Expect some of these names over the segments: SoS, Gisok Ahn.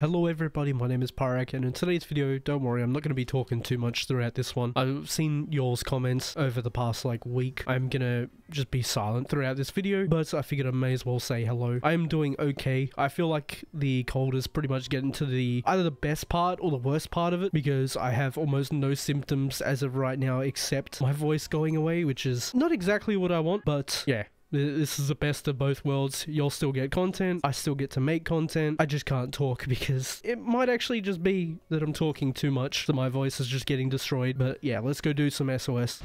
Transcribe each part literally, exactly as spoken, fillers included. Hello everybody, my name is Parek, and in today's video, don't worry, I'm not going to be talking too much throughout this one. I've seen y'all's comments over the past, like, week. I'm going to just be silent throughout this video, but I figured I may as well say hello. I am doing okay. I feel like the cold is pretty much getting to the either the best part or the worst part of it, because I have almost no symptoms as of right now except my voice going away, which is not exactly what I want, but yeah. This is the best of both worlds. You'll still get content. I still get to make content. I just can't talk because it might actually just be that I'm talking too much, so my voice is just getting destroyed. But yeah, let's go do some S O S.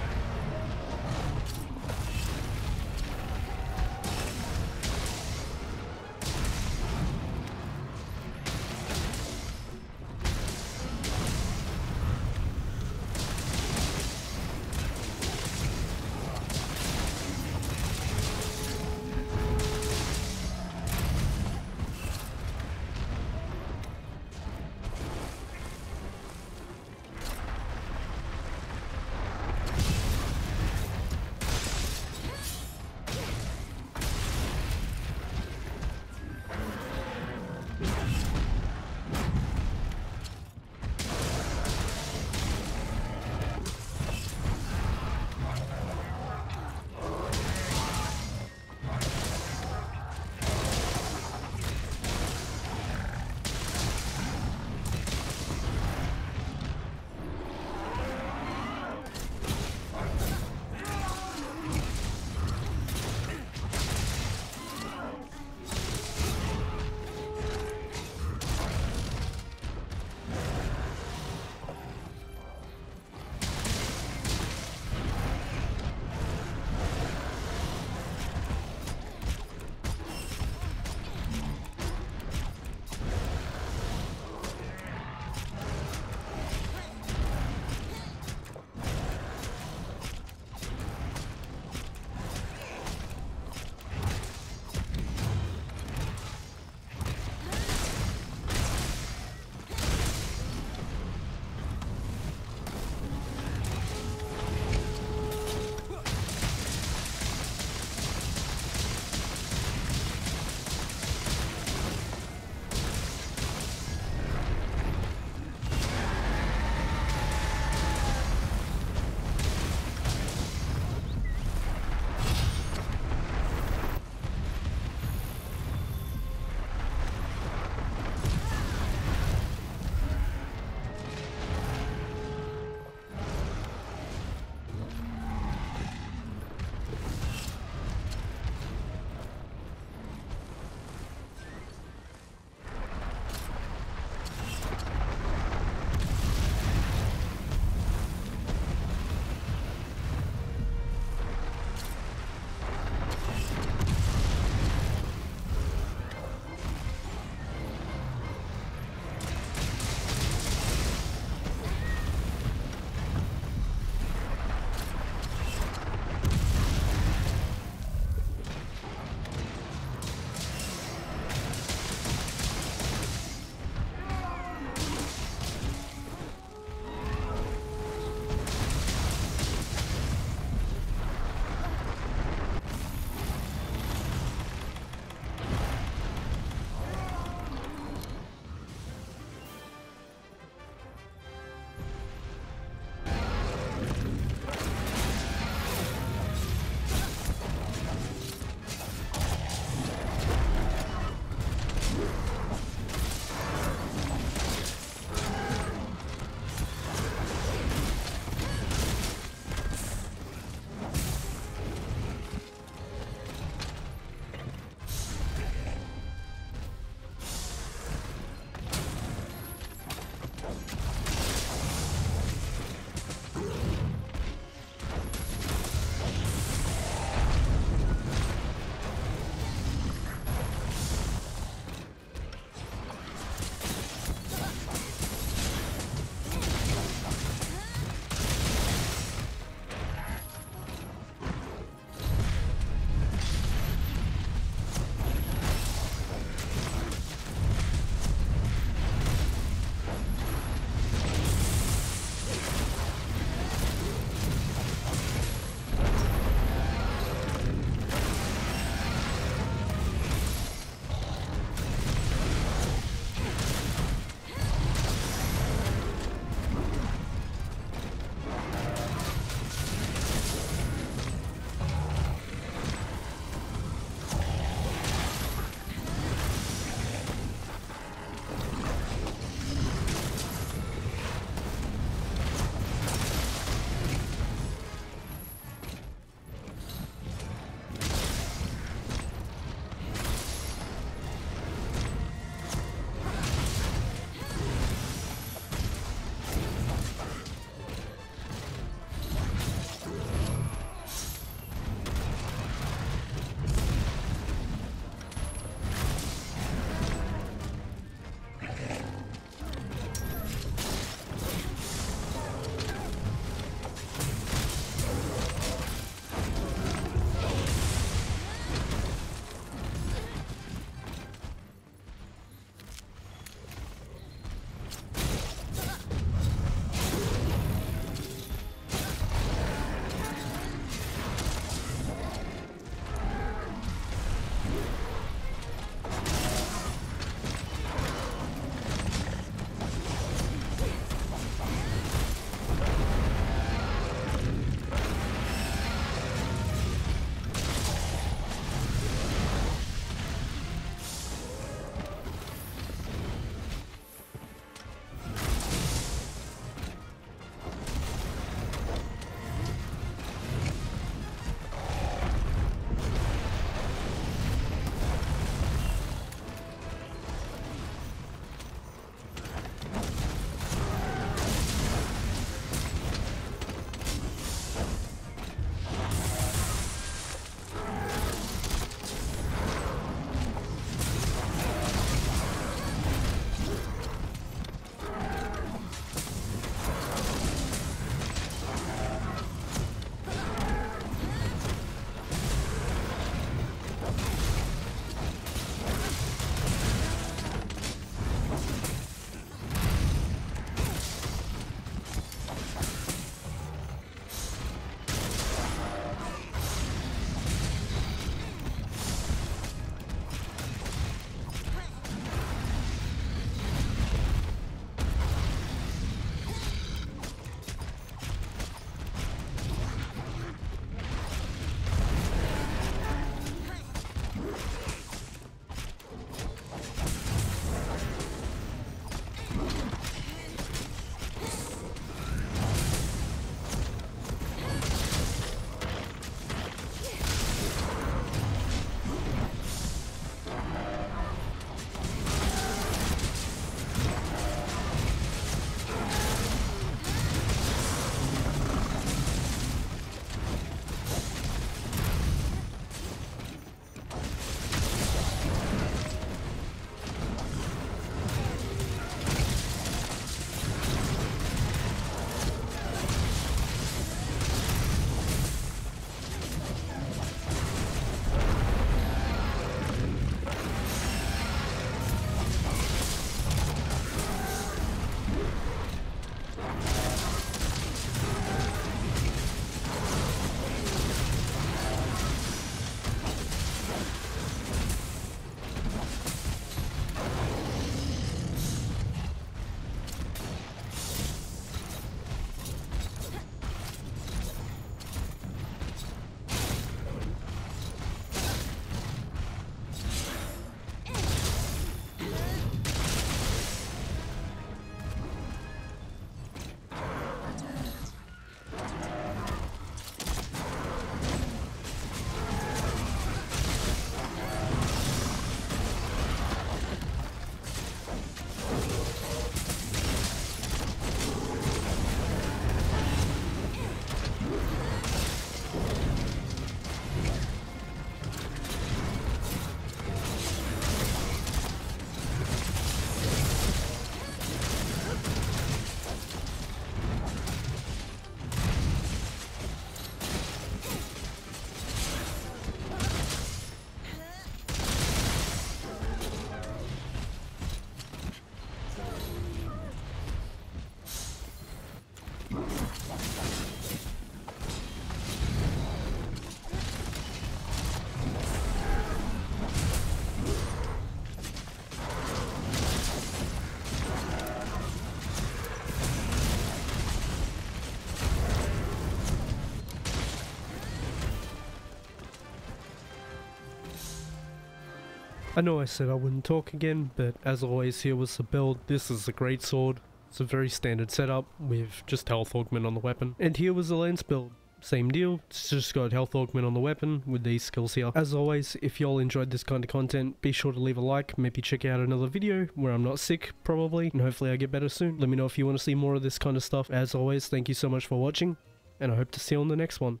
I know I said I wouldn't talk again, but as always, here was the build. This is the Greatsword. It's a very standard setup with just health augment on the weapon. And here was the Lance build. Same deal, it's just got health augment on the weapon with these skills here. As always, if y'all enjoyed this kind of content, be sure to leave a like, maybe check out another video where I'm not sick, probably, and hopefully I get better soon. Let me know if you want to see more of this kind of stuff. As always, thank you so much for watching, and I hope to see you on the next one.